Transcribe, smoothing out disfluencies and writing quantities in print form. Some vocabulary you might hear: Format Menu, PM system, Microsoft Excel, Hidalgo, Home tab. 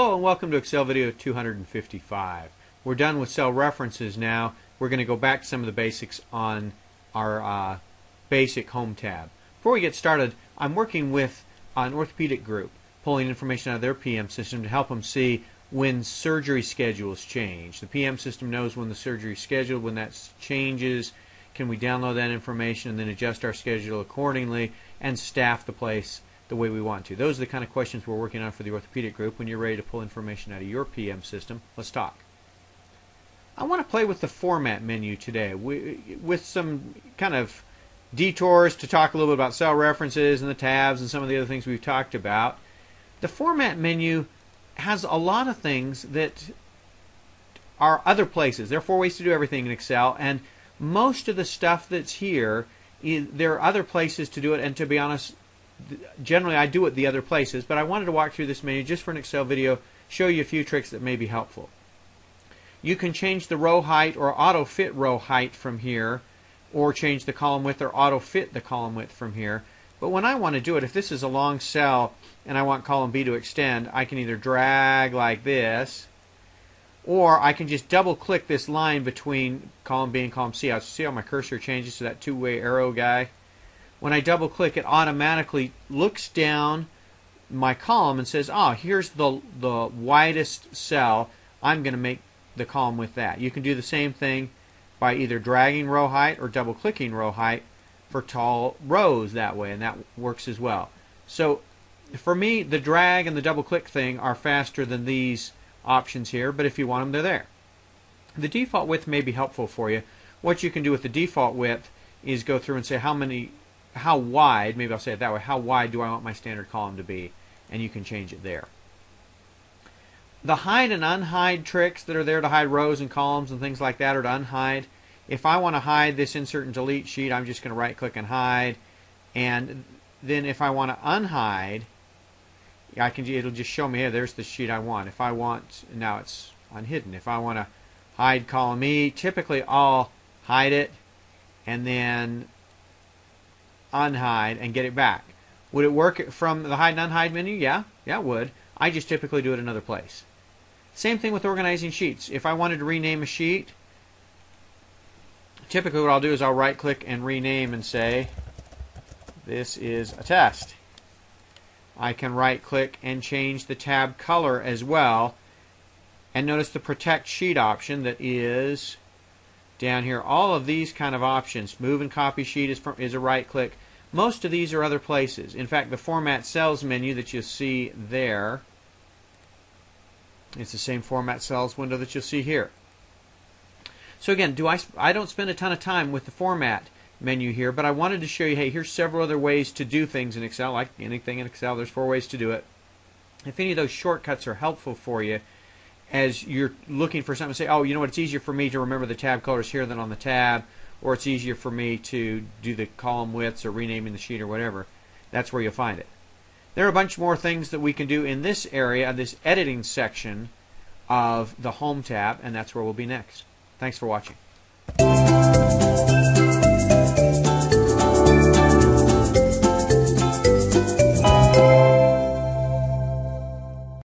Hello and welcome to Excel video 255. We're done with cell references now. We're going to go back to some of the basics on our basic Home tab. Before we get started, I'm working with an orthopedic group, pulling information out of their PM system to help them see when surgery schedules change. The PM system knows when the surgery is scheduled, when that changes. Can we download that information and then adjust our schedule accordingly and staff the place the way we want to? Those are the kind of questions we're working on for the orthopedic group. When you're ready to pull information out of your PM system, let's talk. I want to play with the format menu today with some kind of detours to talk a little bit about cell references and the tabs and some of the other things we've talked about. The format menu has a lot of things that are other places. There are four ways to do everything in Excel, and most of the stuff that's here, there are other places to do it, and to be honest, generally I do it the other places, but I wanted to walk through this menu just for an Excel video, show you a few tricks that may be helpful. You can change the row height or auto fit row height from here, or change the column width or auto fit the column width from here. But when I want to do it, if this is a long cell and I want column B to extend, I can either drag like this, or I can just double click this line between column B and column C. I'll see how my cursor changes to that two-way arrow guy. When I double click, it automatically looks down my column and says, oh, here's the widest cell. I'm going to make the column with that. You can do the same thing by either dragging row height or double clicking row height for tall rows that way, and that works as well. So for me, the drag and the double click thing are faster than these options here, but if you want them, they're there. The default width may be helpful for you. What you can do with the default width is go through and say how wide, maybe I'll say it that way, how wide do I want my standard column to be, and you can change it there. The hide and unhide tricks that are there to hide rows and columns and things like that, or to unhide. If I want to hide this insert and delete sheet, I'm just going to right click and hide, and then if I want to unhide, I can, it'll just show me, hey, there's the sheet I want. If I want, now it's unhidden. If I want to hide column E, typically I'll hide it and then unhide and get it back. Would it work from the hide and unhide menu? Yeah, it would. I just typically do it another place. Same thing with organizing sheets. If I wanted to rename a sheet, typically what I'll do is I'll right click and rename and say, this is a test. I can right click and change the tab color as well, and notice the protect sheet option that is down here. All of these kind of options, move and copy sheet is a right click. Most of these are other places. In fact, the format cells menu that you see there, it's the same format cells window that you'll see here. So again, I don't spend a ton of time with the format menu here, but I wanted to show you, hey, here's several other ways to do things in Excel. Like anything in Excel, there's four ways to do it. If any of those shortcuts are helpful for you as you're looking for something, say, oh, you know what, it's easier for me to remember the tab colors here than on the tab, or it's easier for me to do the column widths or renaming the sheet or whatever, that's where you'll find it. There are a bunch more things that we can do in this area, this editing section of the Home tab, and that's where we'll be next. Thanks for watching.